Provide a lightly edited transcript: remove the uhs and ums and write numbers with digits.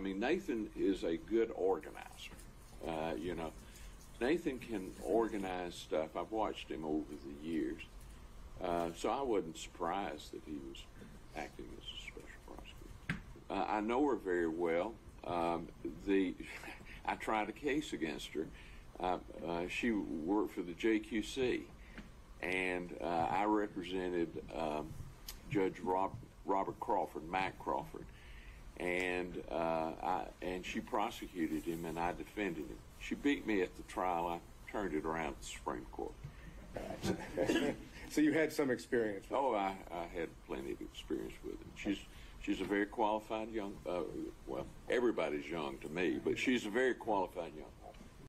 mean, Nathan is a good organizer. You know, Nathan can organize stuff. I've watched him over the years. So I wasn't surprised that he was acting as a special prosecutor. I know her very well. I tried a case against her. She worked for the JQC, and I represented Judge Robert Crawford, Mike Crawford, and she prosecuted him, and I defended him. She beat me at the trial. I turned it around at the Supreme Court. So you had some experience with her. I had plenty of experience with him. She's a very qualified young, well, everybody's young to me, but she's a very qualified young